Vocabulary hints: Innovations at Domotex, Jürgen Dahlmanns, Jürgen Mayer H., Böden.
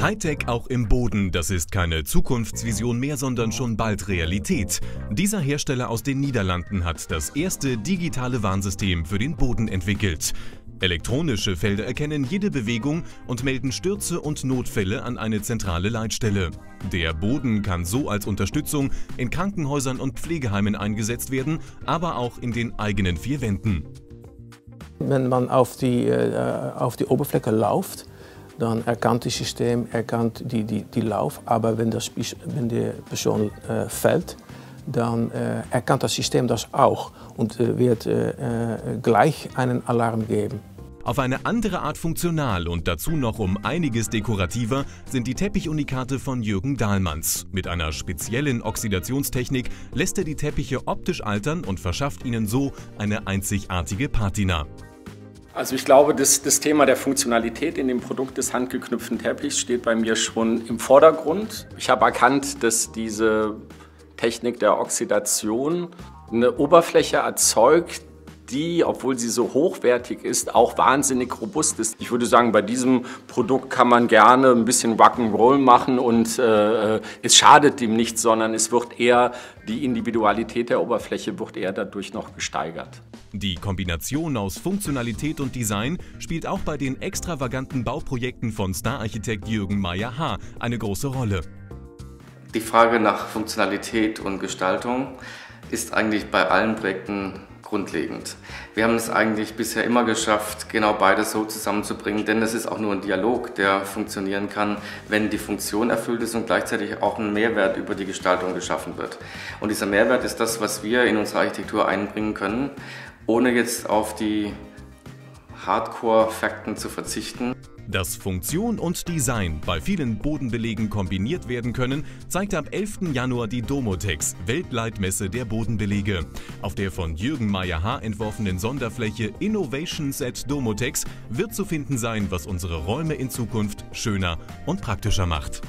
Hightech auch im Boden, das ist keine Zukunftsvision mehr, sondern schon bald Realität. Dieser Hersteller aus den Niederlanden hat das erste digitale Warnsystem für den Boden entwickelt. Elektronische Felder erkennen jede Bewegung und melden Stürze und Notfälle an eine zentrale Leitstelle. Der Boden kann so als Unterstützung in Krankenhäusern und Pflegeheimen eingesetzt werden, aber auch in den eigenen 4 Wänden. Wenn man auf die Oberfläche läuft, dann erkannt das System die Lauf, aber wenn die Person fällt, dann erkannt das System das auch und wird gleich einen Alarm geben. Auf eine andere Art funktional und dazu noch um einiges dekorativer sind die Teppichunikate von Jürgen Dahlmanns. Mit einer speziellen Oxidationstechnik lässt er die Teppiche optisch altern und verschafft ihnen so eine einzigartige Patina. Also ich glaube, das Thema der Funktionalität in dem Produkt des handgeknüpften Teppichs steht bei mir schon im Vordergrund. Ich habe erkannt, dass diese Technik der Oxidation eine Oberfläche erzeugt, die, obwohl sie so hochwertig ist, auch wahnsinnig robust ist. Ich würde sagen, bei diesem Produkt kann man gerne ein bisschen Rock'n'Roll machen und es schadet dem nichts, sondern es wird eher, die Individualität der Oberfläche wird eher dadurch noch gesteigert. Die Kombination aus Funktionalität und Design spielt auch bei den extravaganten Bauprojekten von Star-Architekt Jürgen Mayer H. eine große Rolle. Die Frage nach Funktionalität und Gestaltung ist eigentlich bei allen Projekten grundlegend. Wir haben es eigentlich bisher immer geschafft, genau beides so zusammenzubringen, denn es ist auch nur ein Dialog, der funktionieren kann, wenn die Funktion erfüllt ist und gleichzeitig auch ein Mehrwert über die Gestaltung geschaffen wird. Und dieser Mehrwert ist das, was wir in unsere Architektur einbringen können, ohne jetzt auf die Hardcore-Fakten zu verzichten. Dass Funktion und Design bei vielen Bodenbelägen kombiniert werden können, zeigt am 11. Januar die Domotex, Weltleitmesse der Bodenbelege. Auf der von Jürgen Mayer H. entworfenen Sonderfläche Innovations at Domotex wird zu finden sein, was unsere Räume in Zukunft schöner und praktischer macht.